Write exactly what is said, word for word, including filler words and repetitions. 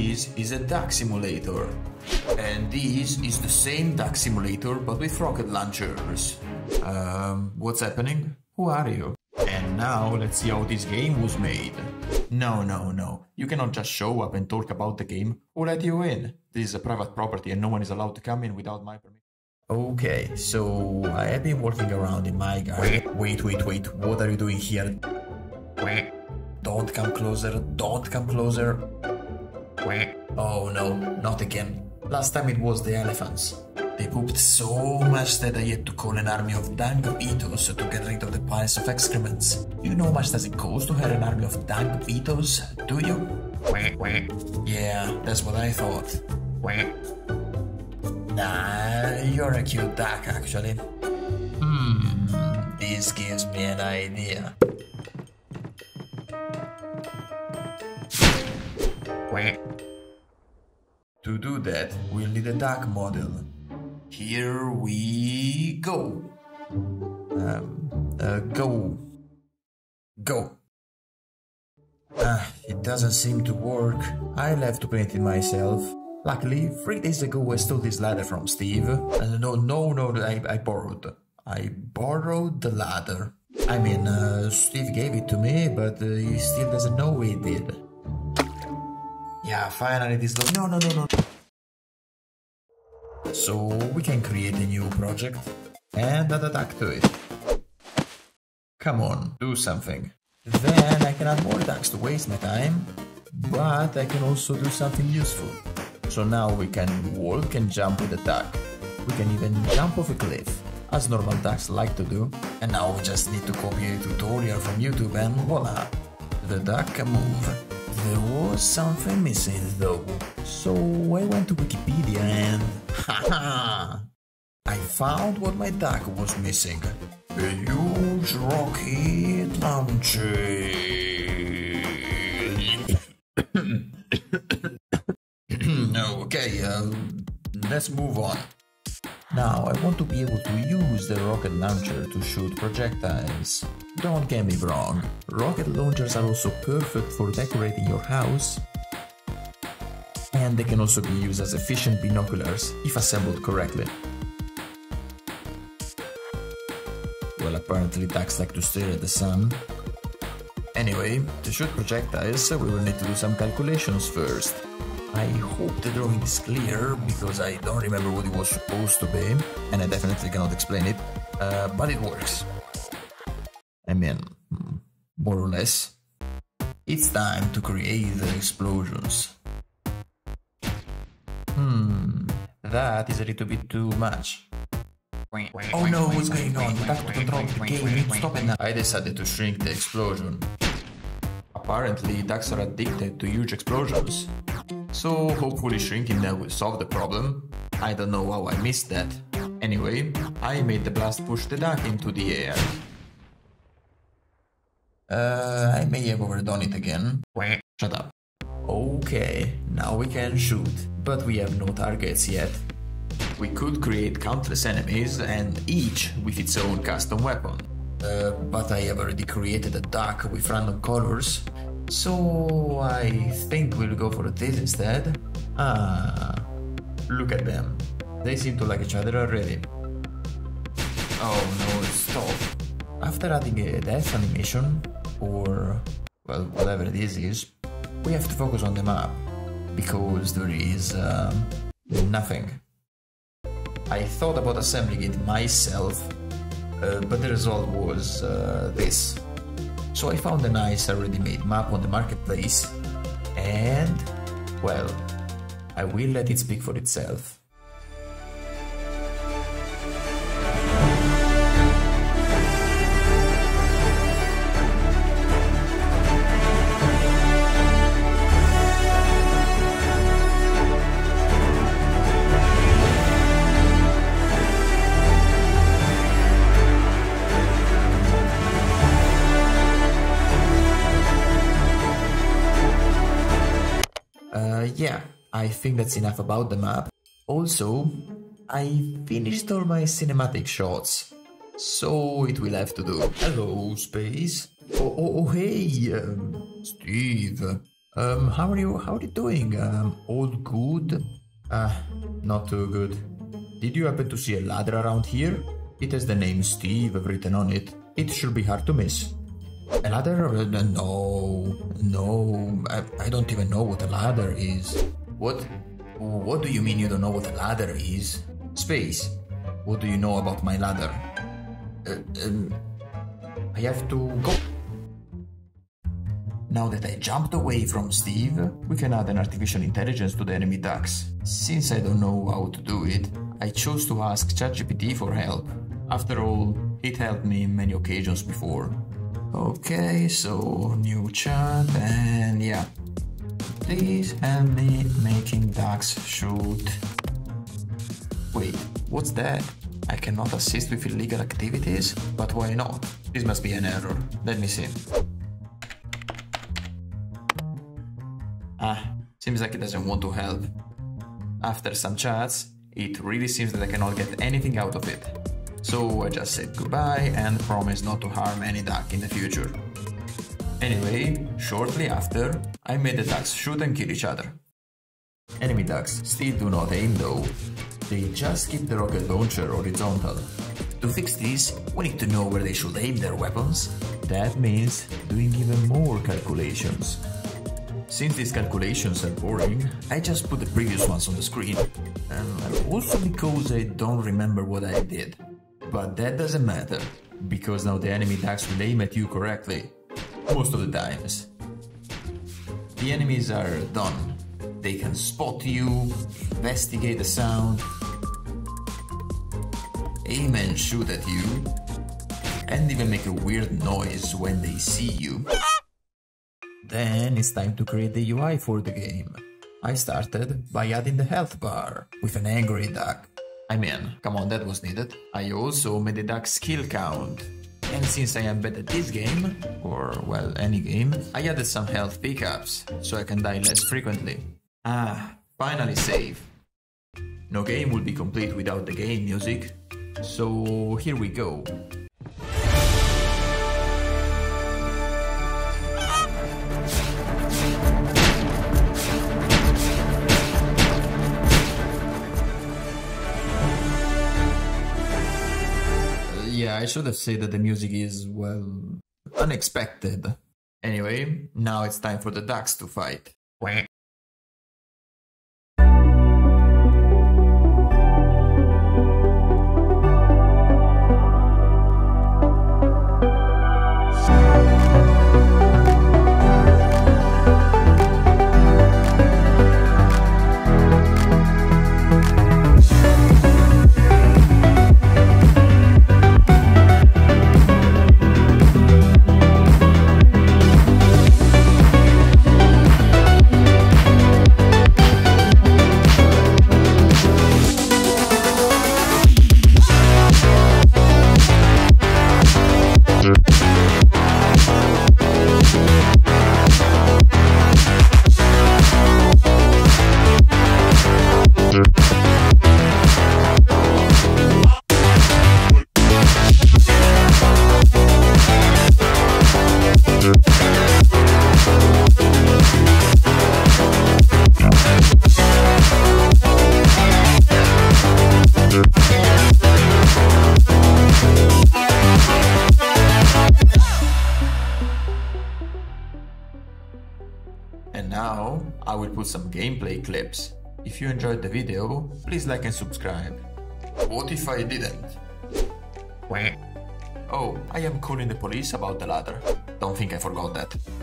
this is a duck simulator. And this is the same duck simulator but with rocket launchers. Um, what's happening? Who are you? And now let's see how this game was made. No, no, no. You cannot just show up and talk about the game or let you in. This is a private property and no one is allowed to come in without my permission. Okay, so I have been walking around in my garden. Wait, wait, wait. What are you doing here? Don't come closer. Don't come closer. Oh no, not again. Last time it was the elephants. They pooped so much that I had to call an army of dung-beetles to get rid of the piles of excrements. You know how much does it cost to hire an army of dung-beetles, do you? Yeah, that's what I thought. Nah, you're a cute duck, actually. Hmm, this gives me an idea. To do that, we'll need a duck model. Here we go. Um, uh, go. Go. Ah, it doesn't seem to work. I'll have to paint it myself. Luckily, three days ago I stole this ladder from Steve. Uh, no, no, no, I, I borrowed. I borrowed the ladder. I mean, uh, Steve gave it to me, but uh, he still doesn't know he did. Yeah, finally this looks... No, no, no, no. So we can create a new project and add a duck to it. Come on, do something. Then I can add more ducks to waste my time, but I can also do something useful. So now we can walk and jump with a duck. We can even jump off a cliff, as normal ducks like to do. And now we just need to copy a tutorial from YouTube and voila! The duck can move. There was something missing though, so I went to Wikipedia and haha! I found what my duck was missing. A huge rocket launcher. Okay, uh, let's move on. Now I want to be able to use the rocket launcher to shoot projectiles. Don't get me wrong, rocket launchers are also perfect for decorating your house, and they can also be used as efficient binoculars if assembled correctly. Well, apparently ducks like to stare at the sun. Anyway, to shoot projectiles we will need to do some calculations first. I hope the drawing is clear, because I don't remember what it was supposed to be, and I definitely cannot explain it, uh, but it works. I mean, more or less. It's time to create the explosions. Hmm, that is a little bit too much. Oh no, what's going on? The duck control the game, stop it now. I decided to shrink the explosion. Apparently, ducks are addicted to huge explosions. So hopefully shrinking that will solve the problem. I don't know how I missed that. Anyway, I made the blast push the duck into the air. Uh, I may have overdone it again. Shut up. Okay, now we can shoot, but we have no targets yet. We could create countless enemies and each with its own custom weapon. Uh, but I have already created a duck with random colors. So I think we'll go for this instead. Ah, look at them. They seem to like each other already. Oh no, stop. After adding a death animation, or well, whatever this is, we have to focus on the map, because there is uh, nothing. I thought about assembling it myself, uh, but the result was uh, this. So I found a nice already made map on the marketplace, and, well, I will let it speak for itself. Yeah, I think that's enough about the map. Also, I finished all my cinematic shots, so it will have to do. Hello, space. Oh, oh, oh hey, um, Steve. Um, how are you? How are you doing? Um, all good? Ah, not too good. Did you happen to see a ladder around here? It has the name Steve written on it. It should be hard to miss. A ladder? No, no. I, I don't even know what a ladder is. What? What do you mean you don't know what a ladder is? Space. What do you know about my ladder? Uh, um, I have to go. Now that I jumped away from Steve, we can add an artificial intelligence to the enemy ducks. Since I don't know how to do it, I chose to ask ChatGPT for help. After all, it helped me in many occasions before. Okay, so new chat and yeah. Please help me making ducks shoot. Wait, what's that? I cannot assist with illegal activities, but why not? This must be an error. Let me see. Ah, seems like it doesn't want to help. After some chats, it really seems that I cannot get anything out of it. So I just said goodbye and promised not to harm any duck in the future. Anyway, shortly after, I made the ducks shoot and kill each other. Enemy ducks still do not aim though. They just keep the rocket launcher horizontal. To fix this, we need to know where they should aim their weapons. That means doing even more calculations. Since these calculations are boring, I just put the previous ones on the screen. Um, also because I don't remember what I did. But that doesn't matter, because now the enemy ducks will aim at you correctly. Most of the times. The enemies are done. They can spot you, investigate the sound, aim and shoot at you, and even make a weird noise when they see you. Then it's time to create the U I for the game. I started by adding the health bar with an angry duck. I mean, come on, that was needed. I also made a duck skill count. And since I embedded this game, or well, any game, I added some health pickups, so I can die less frequently. Ah, finally save. No game will be complete without the game music, so here we go. Yeah, I should have said that the music is, well, unexpected. Anyway, now it's time for the ducks to fight. And now, I will put some gameplay clips. If you enjoyed the video, please like and subscribe. What if I didn't? Oh, I am calling the police about the ladder. Don't think I forgot that.